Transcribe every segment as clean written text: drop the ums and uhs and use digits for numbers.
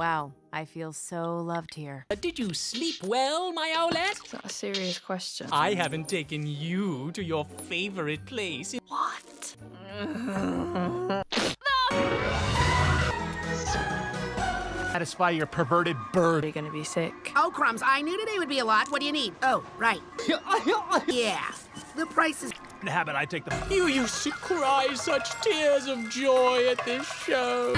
Wow, I feel so loved here. Did you sleep well, my owlet? Is that a serious question? I haven't taken you to your favorite place. What? No! Satisfy your perverted bird. You're gonna be sick. Oh, crumbs, I knew today would be a lot. What do you need? Oh, right. Yeah, the price is... habit, I take the... You used to cry such tears of joy at this show.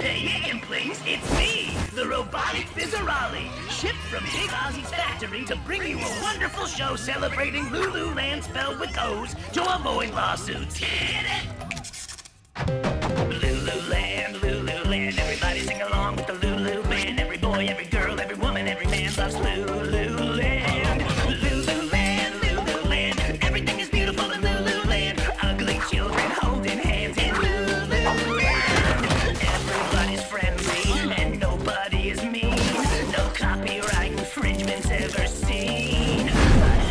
Hey, Implings, it's me, the robotic Fizzarolli, shipped from Big Ozzie's factory to bring you a wonderful show celebrating Lululand spelled with O's to avoid lawsuits. Get it? Lululand, Lululand, everybody sing along with the Lulu band. Every boy, every girl, every woman, every man loves Lululand. Lululand, Lululand, everything is beautiful in Lululand. Ugly children holding hands in Lululand. Everybody's friendly and nobody is mean. No copyright infringements ever seen. I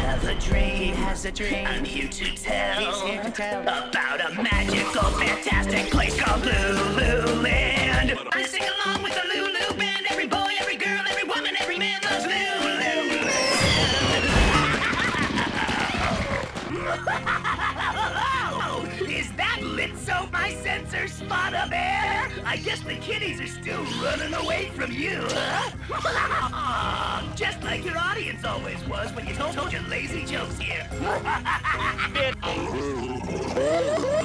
have a dream. He has a dream. I'm here to tell. He's here to tell about a magical, fantastic place called Lululand. I sing along with the Lulu band. Every boy, every girl, every woman, every man loves Lululand. Is that Blitzo, my sensor spotter bear? I guess the kitties are still running away from you, huh? Just like your audience always was when you told your lazy jokes here.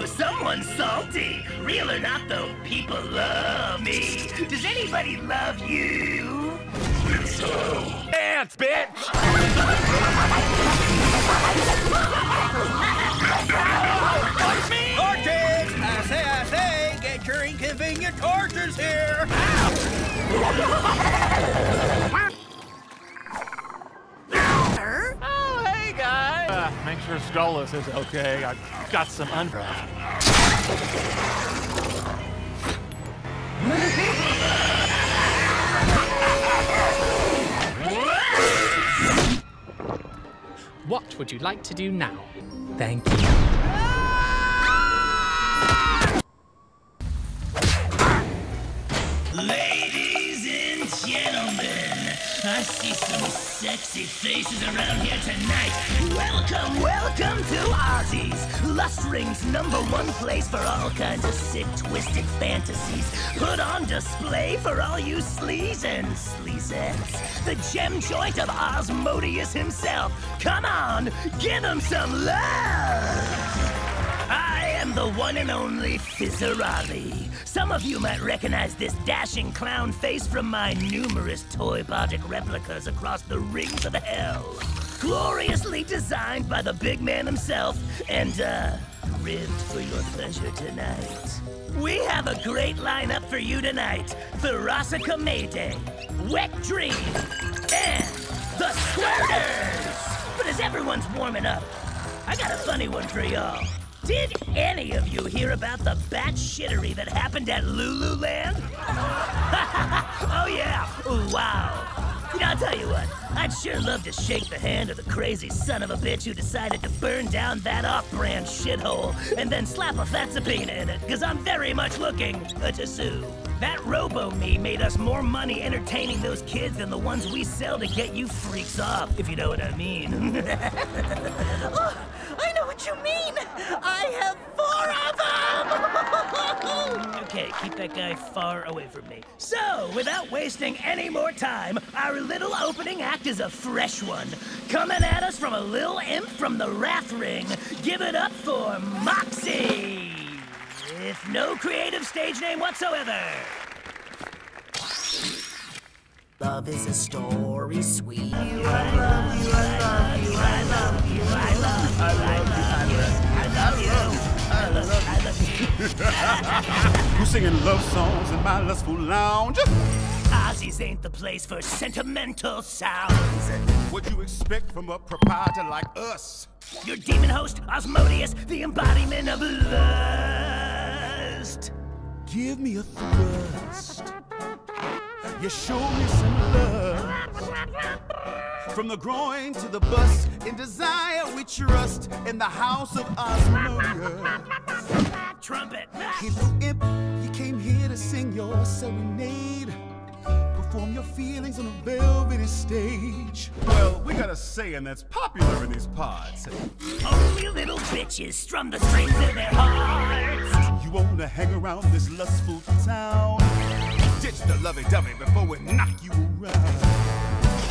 Someone's salty. Real or not, though, people love me. Does anybody love you? Blitzo! Dance, bitch! Me! Hortense! I say, get your inconvenient torches here! Oh, hey, guys! Make sure Stolas is okay. I got some unwrap. What would you like to do now? Thank you. Ladies and gentlemen, I see some sexy faces around here tonight. Welcome, welcome to Ozzie's, Lust Rings #1 place for all kinds of sick, twisted fantasies. Put on display for all you sleaze and sleazettes. The gem joint of Asmodeus himself. Come on, give him some love! I am the one and only Fizzarolli. Some of you might recognize this dashing clown face from my numerous toy-botic replicas across the rings of hell. Gloriously designed by the big man himself and, ribbed for your pleasure tonight. We have a great lineup for you tonight. Ferosica Mayday, Wet Dream, and The Squirters! But as everyone's warming up, I got a funny one for y'all. Did any of you hear about the bat shittery that happened at Lululand? Oh yeah, wow. You know, I'll tell you what, I'd sure love to shake the hand of the crazy son of a bitch who decided to burn down that off-brand shithole and then slap a fat subpoena in it, because I'm very much looking to sue. That robo-me made us more money entertaining those kids than the ones we sell to get you freaks off, if you know what I mean. Oh, I know what you mean! I have 4 of them! Okay, keep that guy far away from me. So, without wasting any more time, our little opening act is a fresh one. Coming at us from a little imp from the Wrath Ring. Give it up for Moxie! With no creative stage name whatsoever. Love is a story sweet. I love you. You singing love songs in my lustful lounge. Ozzie's ain't the place for sentimental sounds. What you expect from a proprietor like us? Your demon host, Asmodeus, the embodiment of lust. Give me a thrust. You show me some love. From the groin to the bust, in desire we trust in the house of Asmodeus. stage. Well, we got a saying that's popular in these pods. Only little bitches strum the strings of their hearts. You wanna hang around this lustful town? Ditch the lovey-dovey before we knock you around.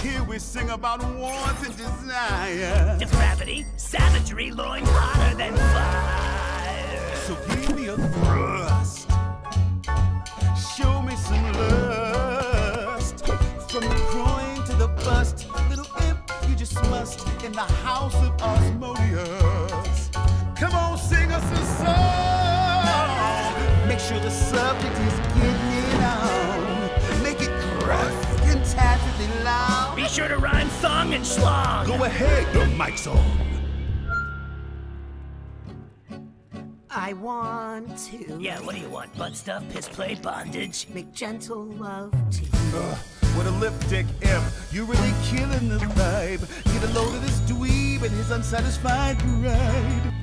Here we sing about wants and desire, depravity, savagery, loin hotter than fire. So give me a thrust, show me some lust. From the groin to the bust, little imp, you just must. In the house of Asmodeus, come on, sing us a song. Make sure the subject is getting it on. Make it rough and tacitly loud. Be sure to rhyme song and schlong. Go ahead, your mic's on. I want to. Yeah, what do you want? Butt stuff, piss play, bondage? Make gentle love to you. What a lipstick imp. You're really killing the vibe. Get a load of this dweeb and his unsatisfied bride.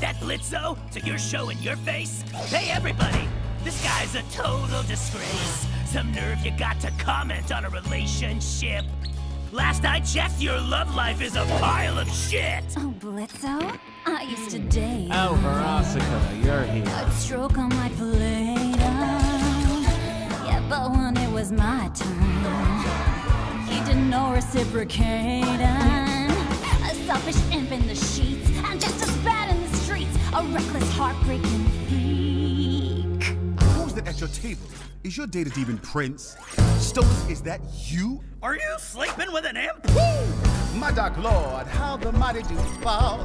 That Blitzo? So you're showing your face? Hey, everybody! This guy's a total disgrace. Some nerve you got to comment on a relationship. Last I checked, your love life is a pile of shit! Oh, Blitzo? I used to date. Oh, Verosica, you're here. A stroke on my plate. Yeah, but when it was my turn, he did no reciprocating. A selfish imp in the sheets, and just as bad in the streets. A reckless, heartbreaking freak. Who's that at your table? Is your data demon Prince? Stolas, is that you? Are you sleeping with an imp? Woo! My dark lord, how the mighty do fall.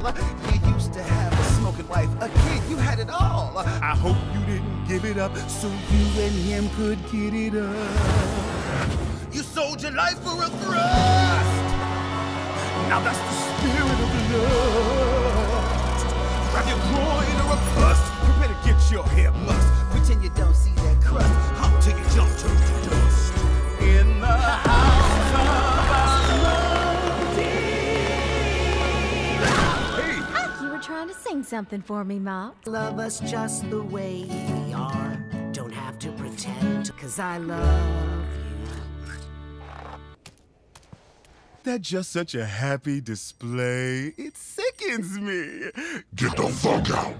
You used to have a smoking wife, a kid, you had it all. I hope you didn't give it up so you and him could get it up. You sold your life for a thrust. Now that's the spirit of lust. Grab your groin or a bust. You better get your hair mussed. Pretend you don't see that crust. Hump till you jump to the dust. In the house. Trying to sing something for me, Mom. Love us just the way we are. Don't have to pretend, cause I love you. That's just such a happy display. It sickens me. Get the fuck out.